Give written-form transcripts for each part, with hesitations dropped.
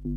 This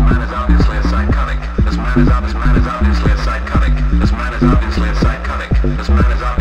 man is obviously a psychotic. This man is obviously a psychotic. This man is obviously a psychotic.